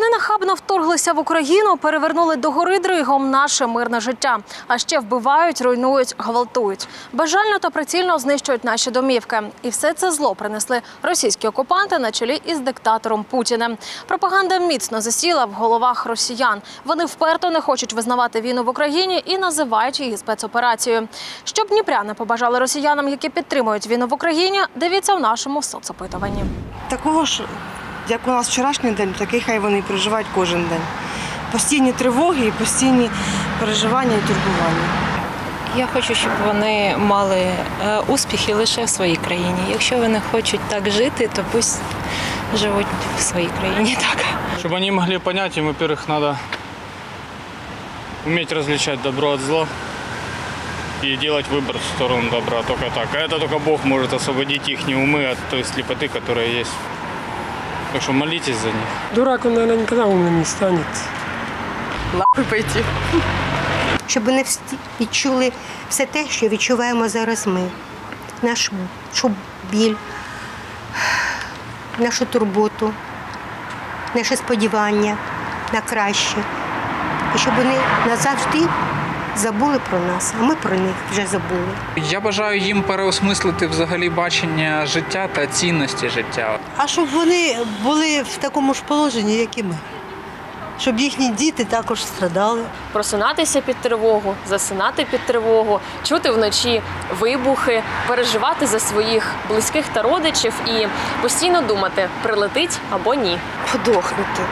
Вони нахабно вторглися в Україну, перевернули догори дригом наше мирне життя. А ще вбивають, руйнують, гвалтують. Безжально та прицільно знищують наші домівки. І все це зло принесли російські окупанти на чолі із диктатором Путіним. Пропаганда міцно засіла в головах росіян. Вони вперто не хочуть визнавати війну в Україні і називають її спецоперацією. Щоб дніпряни побажали росіянам, які підтримують війну в Україні, дивіться в нашому соцопитуванні. Такого ж, як у нас вчорашній день, такий хай вони переживають кожен день. Постійні тривоги і постійні переживання і турбування. Я хочу, щоб вони мали успіхи лише в своїй країні. Якщо вони хочуть так жити, то пусть живуть в своїй країні так. Щоб вони могли зрозуміти, во-первых, треба вміти розлічати добро від зла и делать выбор в сторону добра, только так. А это только Бог может освободить их умы от той слепоты, которая есть. Так что молитесь за них. Дурак он, наверное, никогда умным не станет. Лапы пойти. Щоб вони відчули все те, що відчуваємо зараз ми. Наш біль, нашу турботу, наше сподівання на краще. І щоб вони назавжди забули про нас, а ми про них вже забули. Я бажаю їм переосмислити взагалі бачення життя та цінності життя. А щоб вони були в такому ж положенні, як і ми. Щоб їхні діти також страдали. Просинатися під тривогу, засинати під тривогу, чути вночі вибухи, переживати за своїх близьких та родичів і постійно думати, прилетить або ні. Подохнути.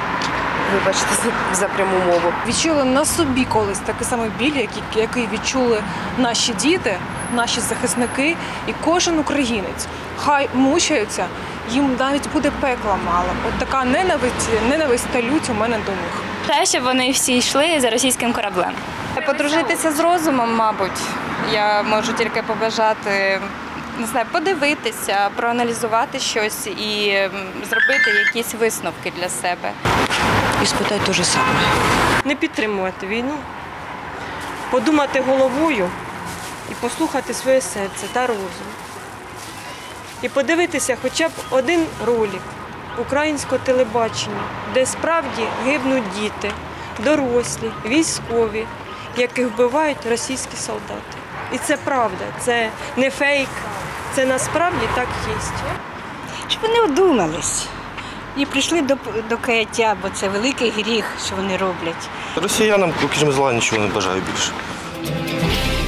Вибачте за пряму мову. Відчули на собі колись такий самий біль, який відчули наші діти, наші захисники і кожен українець. Хай мучаються, їм навіть буде пекла мало. От така ненависть та лють у мене до них. Те, щоб вони всі йшли за російським кораблем. Подружитися з розумом, мабуть, я можу тільки побажати, не знаю, подивитися, проаналізувати щось і зробити якісь висновки для себе. І спитати те ж саме. Не підтримувати війну, подумати головою і послухати своє серце та розум. І подивитися хоча б один ролик українського телебачення, де справді гибнуть діти, дорослі, військові, яких вбивають російські солдати. І це правда, це не фейк, це насправді так є. Щоб вони одумались. І прийшли до каяття, бо це великий гріх, що вони роблять. Росіянам, окрім зла, нічого не бажаю більше.